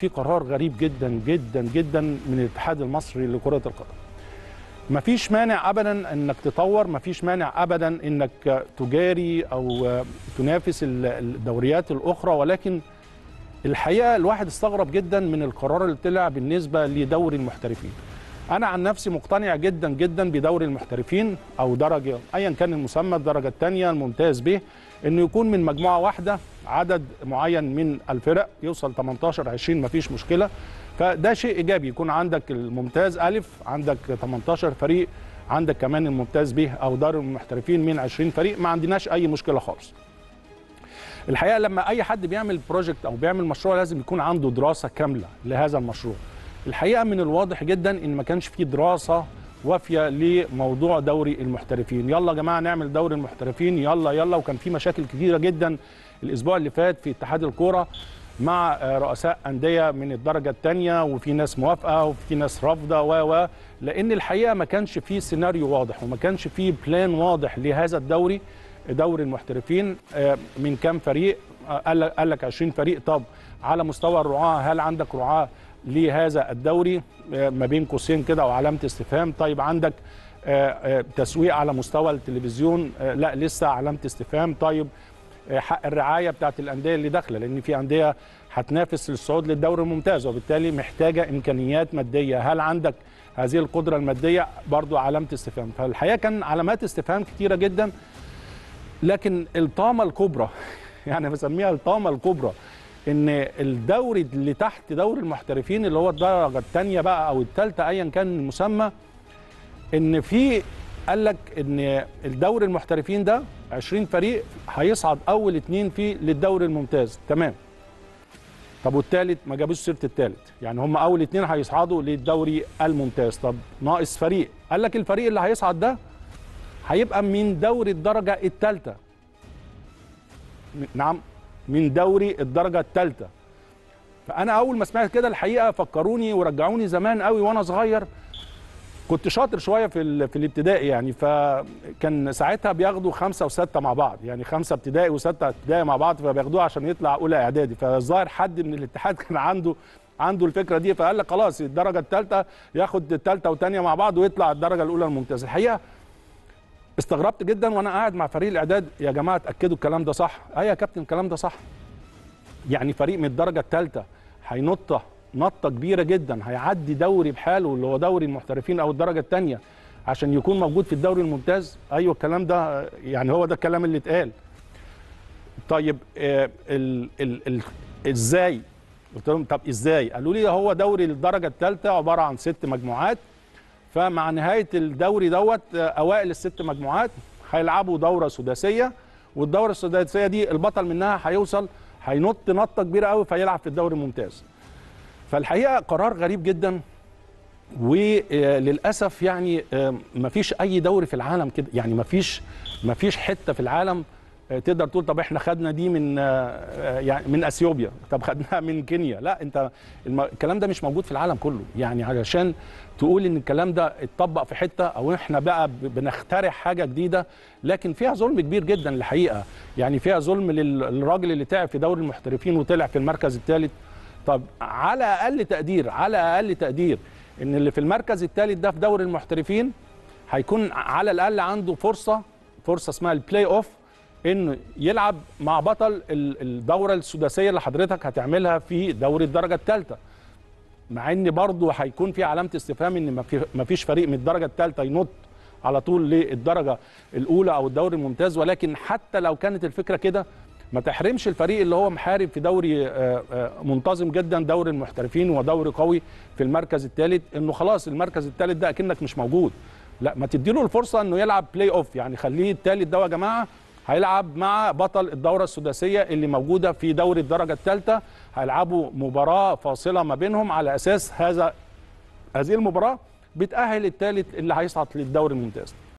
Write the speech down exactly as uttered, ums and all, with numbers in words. في قرار غريب جدا جدا جدا من الاتحاد المصري لكرة القدم. مفيش مانع أبدا أنك تطور، مفيش مانع أبدا أنك تجاري أو تنافس الدوريات الأخرى، ولكن الحقيقة الواحد استغرب جدا من القرار اللي طلع بالنسبة لدوري المحترفين. أنا عن نفسي مقتنع جدا جدا بدوري المحترفين أو درجة أيا كان المسمى، الدرجة الثانية الممتاز به، إنه يكون من مجموعة واحدة عدد معين من الفرق يوصل تمنتاشر عشرين، مفيش مشكلة. فده شيء إيجابي، يكون عندك الممتاز ألف عندك تمنتاشر فريق، عندك كمان الممتاز به أو دوري المحترفين من عشرين فريق، ما عندناش أي مشكلة خالص. الحقيقة لما أي حد بيعمل بروجكت أو بيعمل مشروع لازم يكون عنده دراسة كاملة لهذا المشروع. الحقيقة من الواضح جدا إن ما كانش فيه دراسة وافية لموضوع دوري المحترفين. يلا يا جماعة نعمل دوري المحترفين، يلا يلا. وكان في مشاكل كثيرة جدا الأسبوع اللي فات في اتحاد الكرة مع رؤساء أندية من الدرجة الثانية، وفي ناس موافقة وفي ناس رافضة و لأن الحقيقة ما كانش فيه سيناريو واضح وما كانش فيه بلان واضح لهذا الدوري، دوري المحترفين. من كام فريق؟ قال لك عشرين فريق. طب على مستوى الرعاة، هل عندك رعاة لهذا الدوري؟ ما بين قوسين كده وعلامة استفهام. طيب عندك تسويق على مستوى التلفزيون؟ لا لسه، علامة استفهام. طيب حق الرعاية بتاعت الأندية اللي داخلة، لأن في أندية هتنافس للصعود للدوري الممتاز وبالتالي محتاجة إمكانيات مادية، هل عندك هذه القدرة المادية؟ برضو علامة استفهام. فالحقيقة كان علامات استفهام كتيرة جدا، لكن الطامة الكبرى يعني بسميها الطامة الكبرى إن الدوري اللي تحت دوري المحترفين اللي هو الدرجة الثانية بقى أو الثالثة أيا كان المسمى، إن في قال لك إن الدوري المحترفين ده عشرين فريق هيصعد أول اتنين فيه للدوري الممتاز، تمام. طب والثالث؟ ما جابوش سيرة الثالث، يعني هم أول اتنين هيصعدوا للدوري الممتاز، طب ناقص فريق. قال لك الفريق اللي هيصعد ده هيبقى من دوري الدرجة الثالثة. نعم، من دوري الدرجة الثالثة. فأنا أول ما سمعت كده الحقيقة فكروني ورجعوني زمان قوي وأنا صغير، كنت شاطر شوية في في الابتدائي يعني، فكان ساعتها بياخدوا خمسة وستة مع بعض، يعني خمسة ابتدائي وستة ابتدائي مع بعض، فبياخدوه عشان يطلع أولى إعدادي. فالظاهر حد من الاتحاد كان عنده عنده الفكرة دي، فقال لك خلاص الدرجة الثالثة ياخد الثالثة والثانية مع بعض ويطلع الدرجة الأولى الممتازة. الحقيقة استغربت جدا وانا قاعد مع فريق الاعداد، يا جماعه اتاكدوا الكلام ده صح. ايوه يا كابتن الكلام ده صح، يعني فريق من الدرجه الثالثه هينط نطه كبيره جدا، هيعدي دوري بحاله اللي هو دوري المحترفين او الدرجه الثانيه عشان يكون موجود في الدوري الممتاز. ايوه الكلام ده، يعني هو ده الكلام اللي اتقال. طيب آه ال ال ال ازاي؟ قلت لهم طب ازاي؟ قالوا لي هو دوري الدرجه الثالثه عباره عن ست مجموعات، فمع نهاية الدوري دوت أوائل الست مجموعات هيلعبوا دورة سداسية، والدورة السداسية دي البطل منها هيوصل هينط نطة كبيرة قوي فيلعب في الدوري الممتاز. فالحقيقة قرار غريب جدا، وللأسف يعني مفيش أي دوري في العالم كده، يعني مفيش مفيش حتة في العالم تقدر تقول طب احنا خدنا دي من يعني من اثيوبيا، طب خدناها من كينيا. لا انت الكلام ده مش موجود في العالم كله، يعني علشان تقول ان الكلام ده اتطبق في حته او احنا بقى بنخترع حاجه جديده، لكن فيها ظلم كبير جدا الحقيقه، يعني فيها ظلم للراجل اللي تعب في دوري المحترفين وطلع في المركز الثالث. طب على اقل تقدير، على اقل تقدير ان اللي في المركز الثالث ده في دوري المحترفين هيكون على الاقل عنده فرصه فرصه اسمها البلاي اوف، انه يلعب مع بطل الدوره السداسيه اللي حضرتك هتعملها في دوري الدرجه الثالثه. مع ان برضه هيكون في علامه استفهام ان ما فيش فريق من الدرجه الثالثه ينط على طول للدرجه الاولى او الدوري الممتاز، ولكن حتى لو كانت الفكره كده ما تحرمش الفريق اللي هو محارب في دوري منتظم جدا، دوري المحترفين ودوري قوي في المركز الثالث، انه خلاص المركز الثالث ده اكنك مش موجود. لا، ما تديله الفرصه انه يلعب بلاي اوف، يعني خليه الثالث ده يا جماعه هيلعب مع بطل الدورة السداسية اللي موجودة في دوري الدرجة الثالثة، هيلعبوا مباراة فاصلة ما بينهم، على أساس هذا هذه المباراة بتأهل الثالث اللي هيصعد للدوري الممتاز.